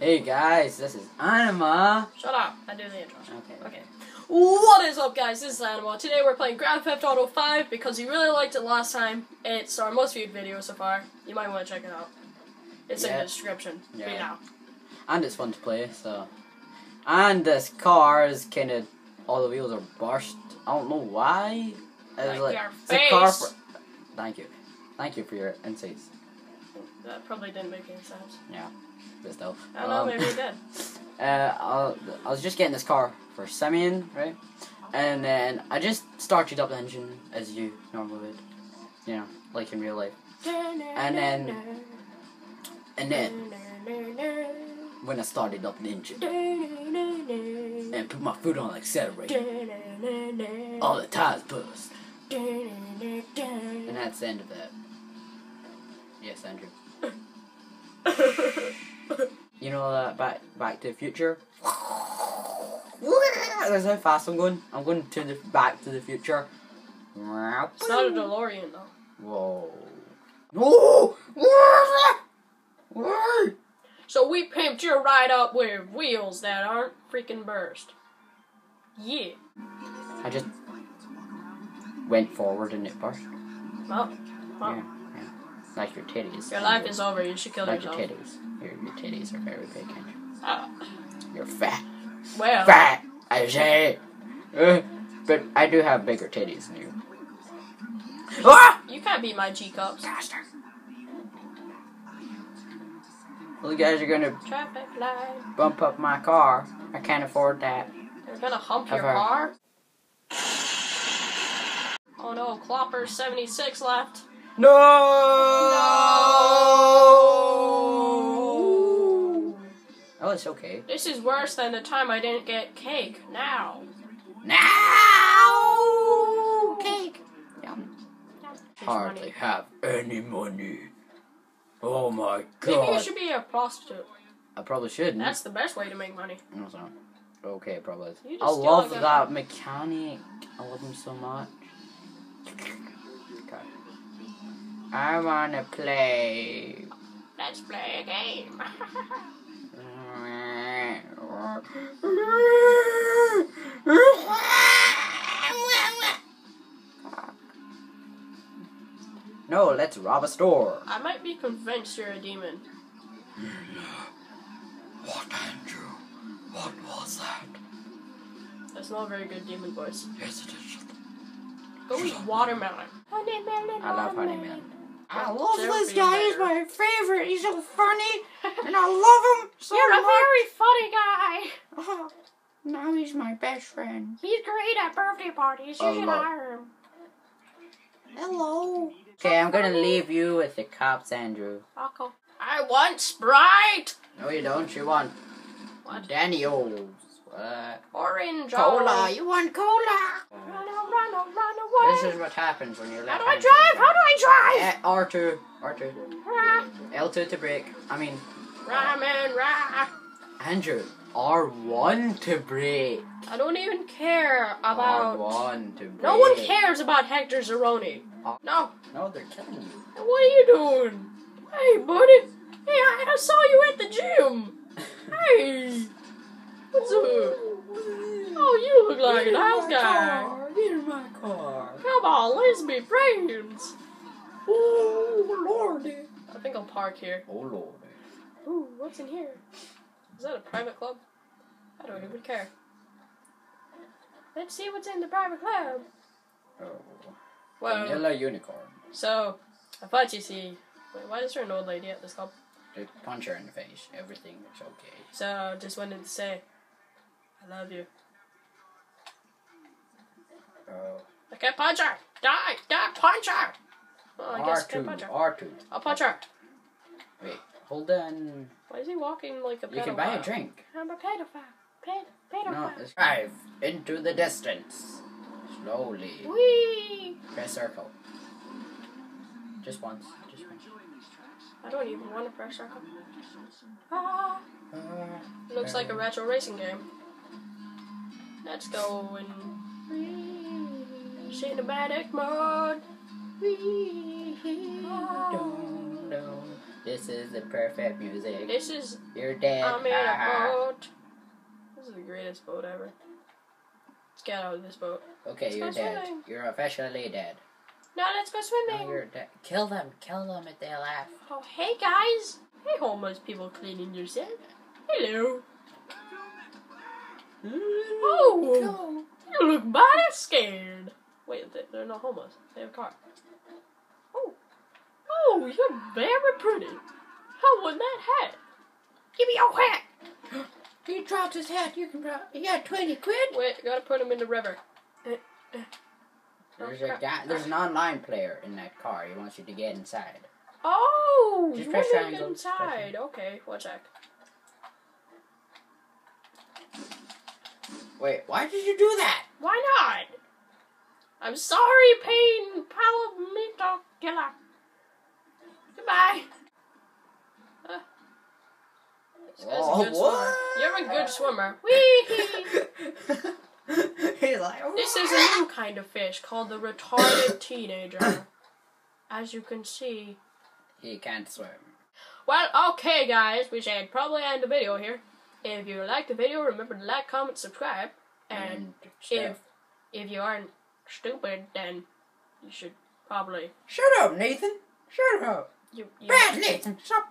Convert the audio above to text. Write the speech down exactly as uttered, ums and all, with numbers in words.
Hey guys, this is Anima. Shut up, I do the intro. Okay. Okay. What is up guys, this is Anima. Today we're playing Grand Theft Auto five because you really liked it last time. It's our most viewed video so far. You might want to check it out. It's yeah. in the description. Yeah. Right now. And it's fun to play, so. And this car is kind of, all the wheels are burst. I don't know why. It like like, your it's face. A car for, thank you. Thank you for your insights. That probably didn't make any sense. Yeah. But still. I don't um, know, maybe it did. uh, I was just getting this car for Simeon, right? And then I just started up the engine as you normally would. You know, like in real life. And then... And then... When I started up the engine. And put my foot on the accelerator. All the tires burst. And that's the end of that. Yes, Andrew. You know that uh, back back to the future? That's how fast I'm going. I'm going to the back to the future. It's not a DeLorean though. Whoa. Whoa! So we pimped your ride up with wheels that aren't freaking burst. Yeah. I just went forward and it burst. Well, well. Yeah. Like your titties. Your life your, is over. You should kill like yourself. Like your titties. Your, your titties are very big. Uh, You're fat. Well. Fat. I say. Uh, but I do have bigger titties than you. You, ah! You can't beat my G cups. Bastard. Well, you guys are gonna traffic light. Bump up my car. I can't afford that. They're gonna hump have your her. Car. Oh no! Clopper seventy-six left. No! No! Oh, it's okay. This is worse than the time I didn't get cake. Now. Now! Cake. Yum. Hardly have any money. Oh my god. Maybe you should be a prostitute. I probably shouldn't. That's the best way to make money. No, it's not. Okay, probably. I love that mechanic. I love him so much. Okay. I wanna play. Let's play a game. No, let's rob a store. I might be convinced you're a demon. What, Andrew? What was that? That's not a very good demon voice. Yes, it is. Go eat watermelon. Honeymelon. I love honeymelon. I love this guy, he's my favorite, he's so funny, and I love him so much. You're a very funny guy. Oh, now he's my best friend. He's great at birthday parties, you should hire him. Hello. Okay, I'm gonna leave you with the cops, Andrew. Rocco. I want Sprite! No you don't, you want... What? Daniels. Uh, Orange. Cola, you want cola? Run, run, run away. This is what happens when you're left. How do I drive? How do I drive? Uh, R two. R two. Rah. L two to brake. I mean. Ramen, rah. Andrew, R one to brake. I don't even care about. R one to brake. No one cares about Hector Zeroni. Uh, no. No, they're killing you. What are you doing? Hey, buddy. Hey, I, I saw you at the gym. Hey. What's up? Oh, you look like an house guy. Get in my car. Come on, let's be friends. Oh, lordy. I think I'll park here. Oh, lordy. Ooh, what's in here? Is that a private club? I don't even care. Let's see what's in the private club. Oh. Well, Vanilla Unicorn. So, I thought you see... Wait, why is there an old lady at this club? They punch her in the face. Everything is okay. So, I just wanted to say... I love you. Oh. I can't punch her! Die! Die! Punch her! Well, I R two, guess I can't punch her. R two. I'll punch her! Wait, hold on. Why is he walking like a pedophile? You can buy a drink. I'm a pedophile. Ped pedophile. No, drive into the distance. Slowly. Whee! Press circle. Just once. Just once. I don't even want to press circle. Ah! Uh, Looks like a retro racing game. Let's go in cinematic mode. This is the perfect music. This is... You're dead. I'm in a boat. This is the greatest boat ever. Let's get out of this boat. Okay, let's you're dead. Swimming. You're officially dead. No, let's go swimming. No, you're dead. Kill them. Kill them if they laugh. Oh, hey, guys. Hey, homeless people cleaning your set. Hello. Oh, you look bad scared. Wait, they're not homeless. They have a car. Oh, oh, you're very pretty. How was that hat? Give me your hat. He dropped his hat. You can drop. You got twenty quid. Wait, gotta put him in the river. Uh, uh. There's a guy. There's an online player in that car. He wants you to get inside. Oh, you want to get inside? Okay, one sec. Wait, why did you do that? Why not? I'm sorry, Pain Palomito Killer. Goodbye. Uh, this guy's oh, a good what? swimmer. You're a good swimmer. Whee! He's like, what? This is a new kind of fish called the retarded teenager. As you can see, he can't swim. Well, okay, guys, we should probably end the video here. If you liked the video, remember to like, comment, subscribe, and, and if if you aren't stupid, then you should probably shut up, Nathan. Shut up. You, you Brad, Nathan, stop.